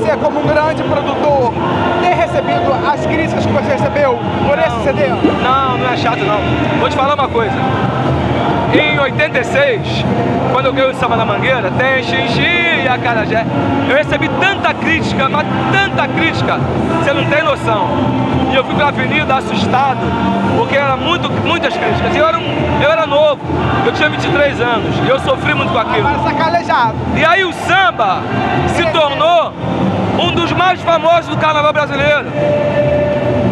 você, como um grande produtor, ter recebido as críticas que você recebeu por esse CD? Não, não é chato não. Vou te falar uma coisa. Em 86, quando eu ganhei o Samba na Mangueira, tem xixi e acarajé, eu recebi tanta crítica, mas tanta crítica, você não tem noção. E eu fui pra avenida assustado, porque eram muitas críticas. E eu era novo, eu tinha 23 anos, e eu sofri muito com aquilo. Agora sacanejado. E aí o samba se tornou um dos mais famosos do carnaval brasileiro.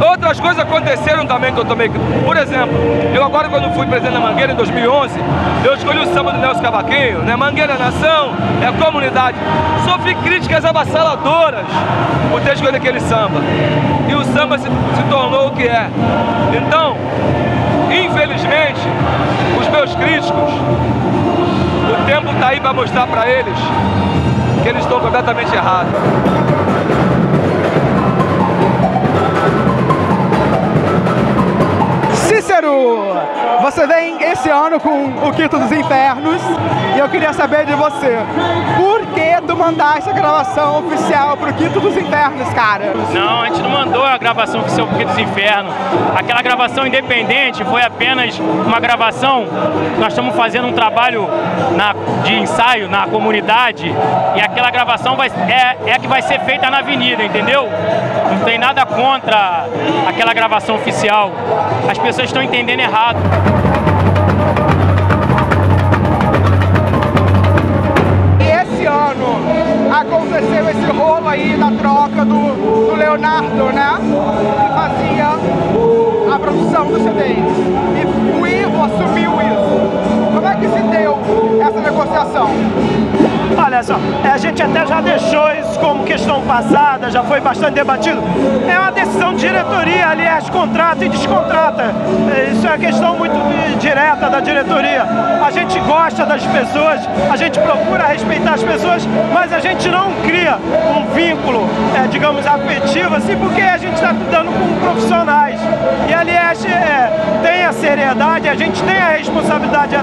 Outras coisas aconteceram também que eu tomei. Por exemplo, eu agora, quando fui presidente da Mangueira em 2011, eu escolhi o samba do Nelson Cavaquinho, né? Mangueira é nação, é comunidade. Sofri críticas avassaladoras por ter escolhido aquele samba. E o samba se tornou o que é. Então, infelizmente, os meus críticos, o tempo tá aí para mostrar para eles que eles estão completamente errados. Você vem esse ano com o Quito dos Infernos e eu queria saber de você, por que tu mandaste a gravação oficial pro Quito dos Infernos, cara? Não, a gente não mandou a gravação oficial pro Quito dos Infernos. Aquela gravação independente foi apenas uma gravação. Nós estamos fazendo um trabalho de ensaio na comunidade e aquela gravação é que vai ser feita na avenida, entendeu? Não tem nada contra aquela gravação oficial. As pessoas estão entendendo errado. E esse ano aconteceu esse rolo aí da troca do Leonardo, né? Que fazia a produção do CD. E o Ivo assumiu isso. Como é que se deu essa negociação? Olha só, a gente até já deixou isso como questão passada, já foi bastante debatido. É uma decisão de diretoria, aliás, contrata e descontrata. Isso é uma questão muito direta da diretoria. A gente gosta das pessoas, a gente procura respeitar as pessoas, mas a gente não cria um vínculo, digamos, afetivo, assim, porque a gente está lidando com profissionais. E, aliás, tem a seriedade, a gente tem a responsabilidade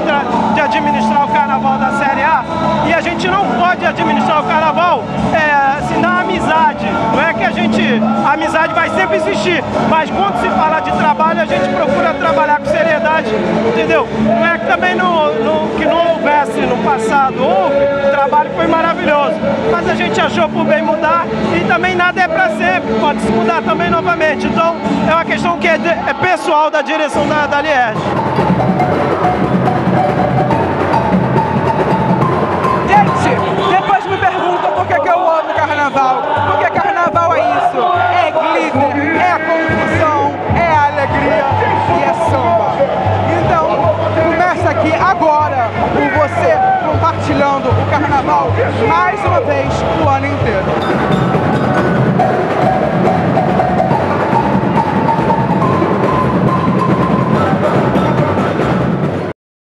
de administrar o carnaval da Série A e a gente não pode administrar o carnaval assim, na amizade. Não é que a amizade vai sempre existir, mas quando se fala de trabalho, a gente procura trabalhar com seriedade, entendeu? Não é que também não houvesse no passado, houve, o trabalho foi maravilhoso, mas a gente achou por bem mudar e também nada é pra sempre, pode se mudar também novamente. Então é uma questão que é pessoal da direção da Liege. Porque carnaval é isso, é glitter, é a confusão, é a alegria e é samba. Então, começa aqui agora com você compartilhando o carnaval mais uma vez o ano inteiro.